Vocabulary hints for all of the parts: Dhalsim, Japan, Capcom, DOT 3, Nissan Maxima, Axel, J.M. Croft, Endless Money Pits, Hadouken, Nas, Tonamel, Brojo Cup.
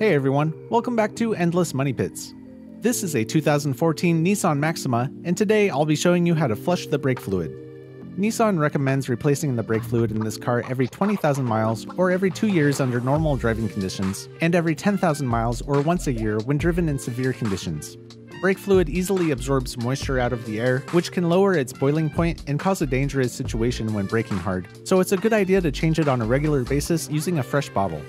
Hey everyone, welcome back to Endless Money Pits. This is a 2014 Nissan Maxima, and today I'll be showing you how to flush the brake fluid. Nissan recommends replacing the brake fluid in this car every 20,000 miles or every 2 years under normal driving conditions, and every 10,000 miles or once a year when driven in severe conditions. Brake fluid easily absorbs moisture out of the air, which can lower its boiling point and cause a dangerous situation when braking hard, so it's a good idea to change it on a regular basis using a fresh bottle.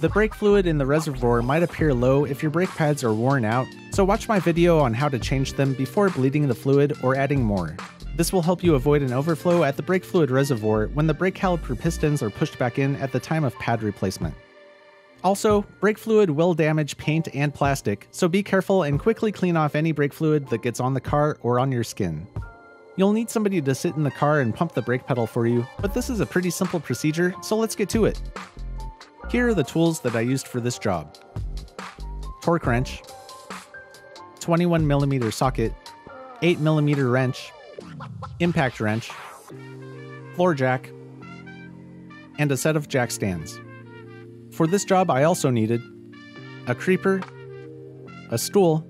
The brake fluid in the reservoir might appear low if your brake pads are worn out, so watch my video on how to change them before bleeding the fluid or adding more. This will help you avoid an overflow at the brake fluid reservoir when the brake caliper pistons are pushed back in at the time of pad replacement. Also, brake fluid will damage paint and plastic, so be careful and quickly clean off any brake fluid that gets on the car or on your skin. You'll need somebody to sit in the car and pump the brake pedal for you, but this is a pretty simple procedure, so let's get to it. Here are the tools that I used for this job. Torque wrench, 21mm socket, 8mm wrench, impact wrench, floor jack, and a set of jack stands. For this job I also needed a creeper, a stool,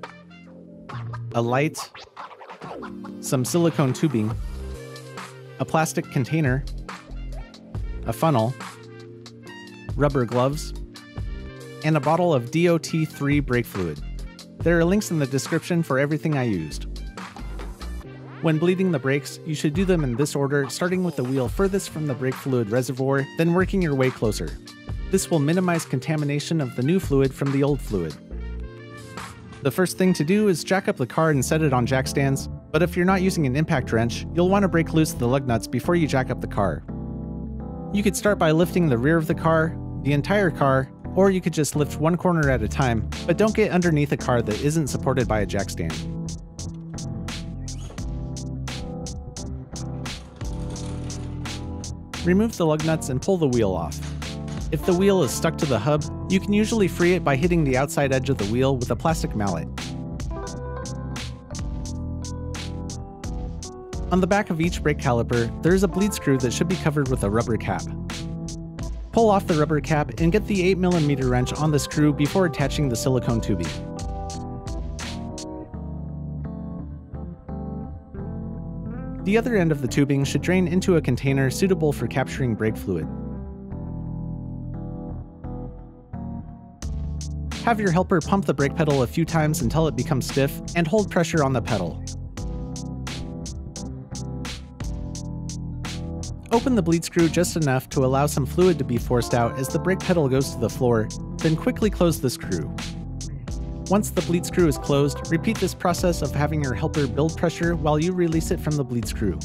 a light, some silicone tubing, a plastic container, a funnel, rubber gloves, and a bottle of DOT 3 brake fluid. There are links in the description for everything I used. When bleeding the brakes, you should do them in this order, starting with the wheel furthest from the brake fluid reservoir, then working your way closer. This will minimize contamination of the new fluid from the old fluid. The first thing to do is jack up the car and set it on jack stands, but if you're not using an impact wrench, you'll want to break loose the lug nuts before you jack up the car. You could start by lifting the rear of the car, the entire car, or you could just lift one corner at a time, but don't get underneath a car that isn't supported by a jack stand. Remove the lug nuts and pull the wheel off. If the wheel is stuck to the hub, you can usually free it by hitting the outside edge of the wheel with a plastic mallet. On the back of each brake caliper, there is a bleed screw that should be covered with a rubber cap. Pull off the rubber cap and get the 8mm wrench on the screw before attaching the silicone tubing. The other end of the tubing should drain into a container suitable for capturing brake fluid. Have your helper pump the brake pedal a few times until it becomes stiff, and hold pressure on the pedal. Open the bleed screw just enough to allow some fluid to be forced out as the brake pedal goes to the floor, then quickly close the screw. Once the bleed screw is closed, repeat this process of having your helper build pressure while you release it from the bleed screw.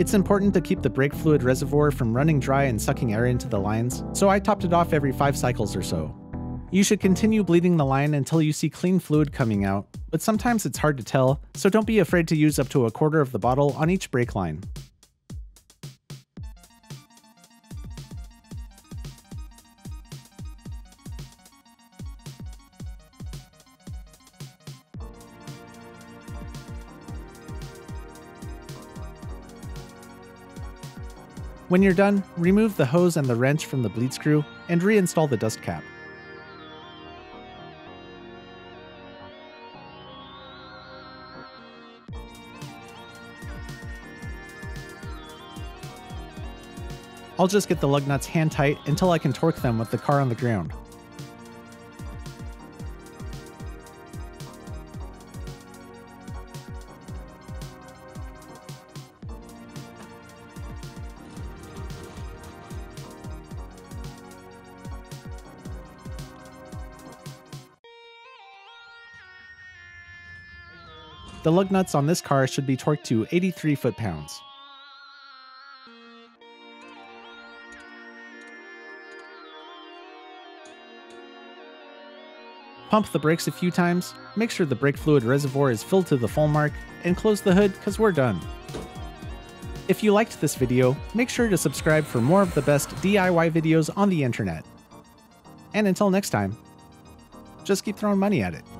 It's important to keep the brake fluid reservoir from running dry and sucking air into the lines, so I topped it off every 5 cycles or so. You should continue bleeding the line until you see clean fluid coming out, but sometimes it's hard to tell, so don't be afraid to use up to a quarter of the bottle on each brake line. When you're done, remove the hose and the wrench from the bleed screw and reinstall the dust cap. I'll just get the lug nuts hand tight until I can torque them with the car on the ground. The lug nuts on this car should be torqued to 83 foot-pounds. Pump the brakes a few times, make sure the brake fluid reservoir is filled to the full mark, and close the hood because we're done. If you liked this video, make sure to subscribe for more of the best DIY videos on the internet. And until next time, just keep throwing money at it.